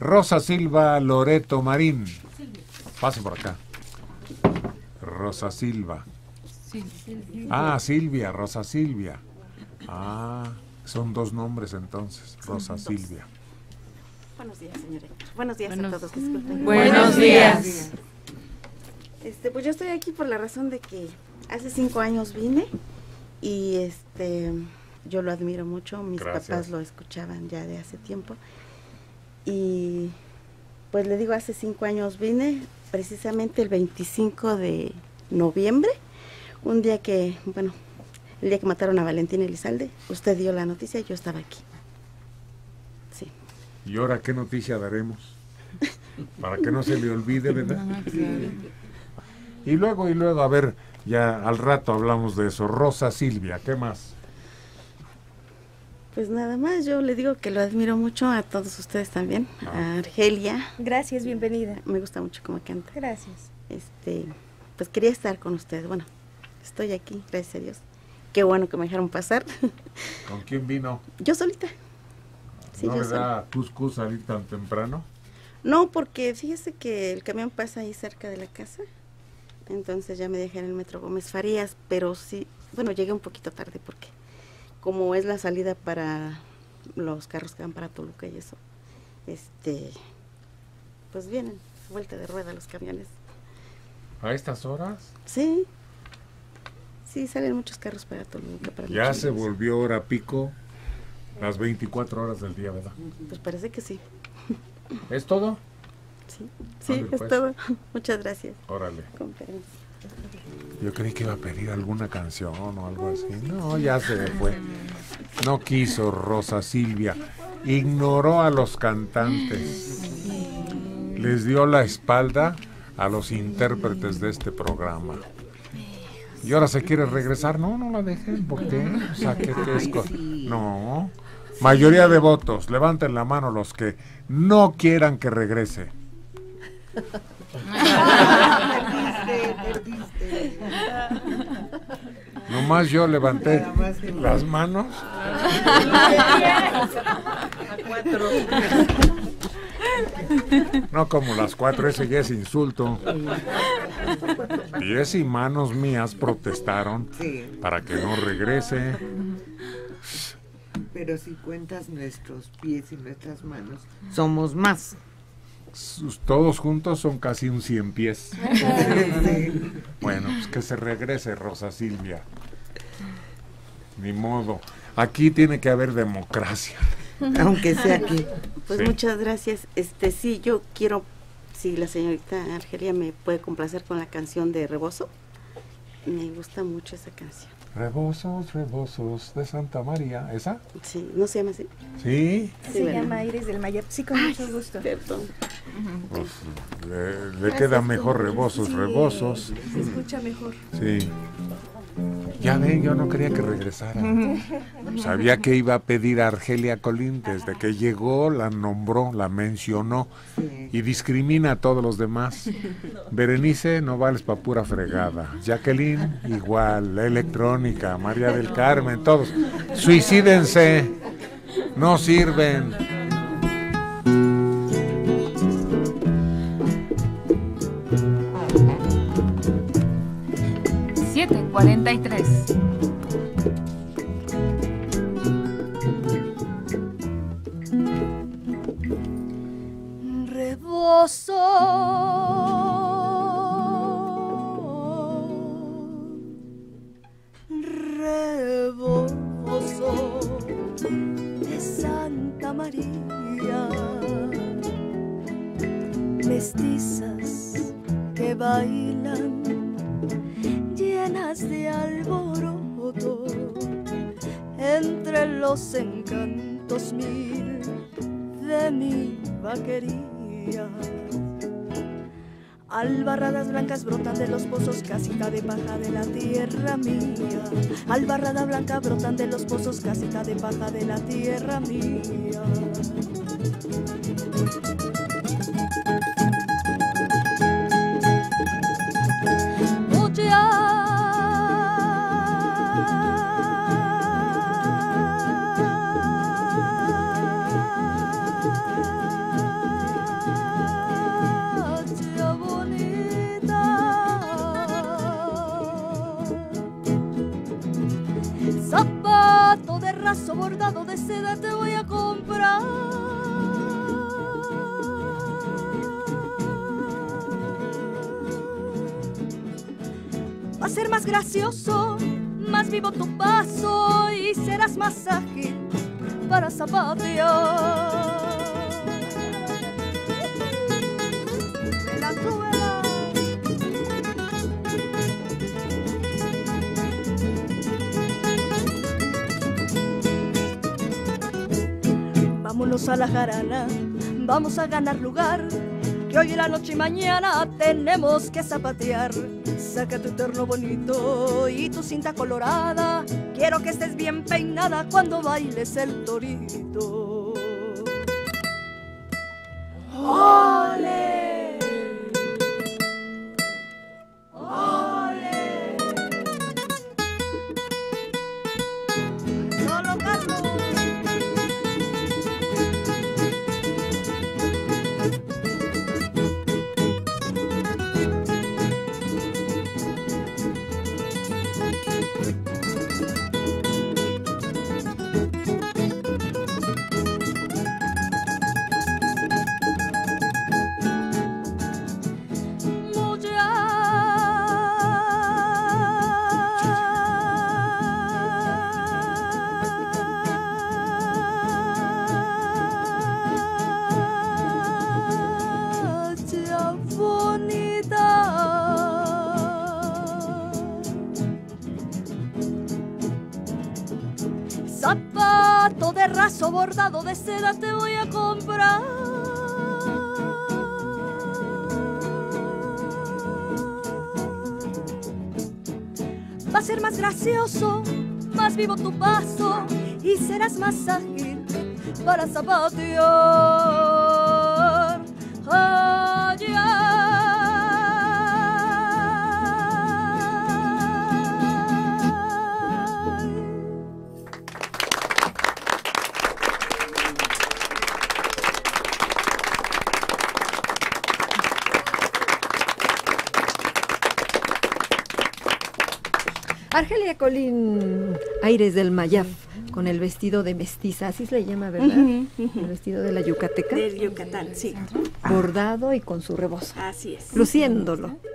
Rosa Silva Loreto Marín. Pasen por acá. Rosa Silva. Ah, Silvia, Rosa Silvia. Ah, son dos nombres entonces. Rosa Silvia. Buenos días, señor Héctor. Buenos días a todos. Disculpen. Buenos días. Pues yo estoy aquí por la razón de que hace 5 años vine y yo lo admiro mucho. Mis papás lo escuchaban ya de hace tiempo. Y pues le digo, hace 5 años vine, precisamente el 25 de noviembre, un día que, bueno, el día que mataron a Valentín Elizalde, usted dio la noticia y yo estaba aquí. Sí. ¿Y ahora qué noticia daremos? Para que no se le olvide, ¿verdad? Y luego, a ver, ya al rato hablamos de eso. Rosa Silvia, ¿qué más? Pues nada más, yo le digo que lo admiro mucho, a todos ustedes también, a Argelia. Gracias, bienvenida. Me gusta mucho cómo canta. Gracias. Pues quería estar con ustedes, bueno, estoy aquí, gracias a Dios. Qué bueno que me dejaron pasar. ¿Con quién vino? Yo solita. Sí, ¿no le da cuscús salir tan temprano? No, porque fíjese que el camión pasa ahí cerca de la casa, entonces ya me dejé en el metro Gómez Farías, pero sí, bueno, llegué un poquito tarde porque... como es la salida para los carros que van para Toluca y eso, pues vienen, vuelta de rueda los camiones. ¿A estas horas? Sí, sí, salen muchos carros para Toluca. Ya se volvió hora pico, las 24 horas del día, ¿verdad? Pues parece que sí. ¿Es todo? Sí, sí, es todo. Muchas gracias. Órale. Con permiso. Yo creí que iba a pedir alguna canción o algo así. No, ya se fue. No quiso Rosa Silvia. Ignoró a los cantantes. Les dio la espalda a los intérpretes de este programa. Y ahora se quiere regresar. No, no la dejen. ¿Por qué? O sea, no. Mayoría de votos. Levanten la mano los que no quieran que regrese. Perdiste. Nomás yo levanté las manos. No como las 4, ese ya es insulto. 10 y manos mías protestaron para que no regrese. Pero si cuentas nuestros pies y nuestras manos, somos más. Todos juntos son casi un 100 pies. Bueno, pues que se regrese Rosa Silvia. Ni modo. Aquí tiene que haber democracia. Aunque sea aquí. Pues sí. Muchas gracias. Sí, yo quiero, si la señorita Argelia me puede complacer con la canción de Rebozo. Me gusta mucho esa canción. Rebozos, rebozos de Santa María, ¿esa? Sí, ¿no se llama así? Sí. Se llama Aires del Mayab, sí, con mucho gusto. Perdón. Pues, le queda mejor rebozos, sí, rebozos. Se escucha mejor. Sí. Ya ven, yo no quería que regresara. Sabía que iba a pedir a Argelia Colín, desde que llegó, la nombró, la mencionó y discrimina a todos los demás. Berenice, no vales pa' pura fregada. Jacqueline, igual. La electrónica, María del Carmen, todos. Suicídense, no sirven. Rebozo de Santa María, mestizas que bailan llenas de alboroto, entre los encantos mil de mi vaquería. Albarradas blancas brotan de los pozos, casita de paja de la tierra mía. Albarrada blanca brotan de los pozos, casita de paja de la tierra mía. va a ser más gracioso, más vivo tu paso y serás más ágil para zapatear. Vámonos a la jarana, vamos a ganar lugar, que hoy en la noche y mañana tenemos que zapatear. Saca tu terno bonito y tu cinta colorada, quiero que estés bien peinada cuando bailes el torito. ¡Ole! ¡Ole! ¡Solo Carlos! Raso bordado de seda te voy a comprar. Va a ser más gracioso, más vivo tu paso y serás más ágil para zapatear. Oh, yeah. Argelia Colín, Aires del Mayab, con el vestido de mestiza, así se le llama, ¿verdad? El vestido de la yucateca. Del Yucatán, sí. Bordado y con su rebozo. Así es. Luciéndolo.